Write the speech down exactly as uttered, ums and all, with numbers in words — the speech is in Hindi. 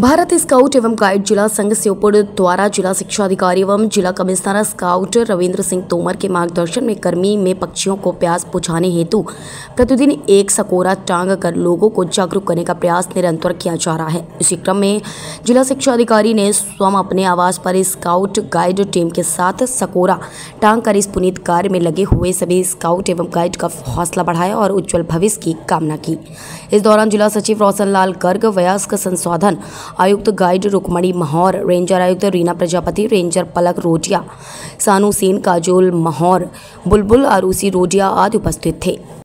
भारत स्काउट एवं गाइड जिला संघ श्योपुर द्वारा जिला शिक्षा अधिकारी एवं जिला कमिश्नर स्काउट रविन्द्र सिंह तोमर के मार्गदर्शन में गर्मी में पक्षियों को प्यास बुझाने हेतु प्रतिदिन एक सकोरा टांग कर लोगों को जागरूक करने का प्रयास निरंतर किया जा रहा है। इसी क्रम में जिला शिक्षा अधिकारी ने स्वयं अपने आवास पर स्काउट गाइड टीम के साथ सकोरा टांग कर इस पुनीत कार्य में लगे हुए सभी स्काउट एवं गाइड का हौसला बढ़ाया और उज्ज्वल भविष्य की कामना की। इस दौरान जिला सचिव रोशन लाल गर्ग, वयस्क संसाधन आयुक्त गाइड रुकमणि माहौर, रेंजर आयुक्त रीना प्रजापति, रेंजर पलक रोजिया, सानू सेन, काजोल माहौर, बुलबुल आरूसी रोजिया आदि उपस्थित थे।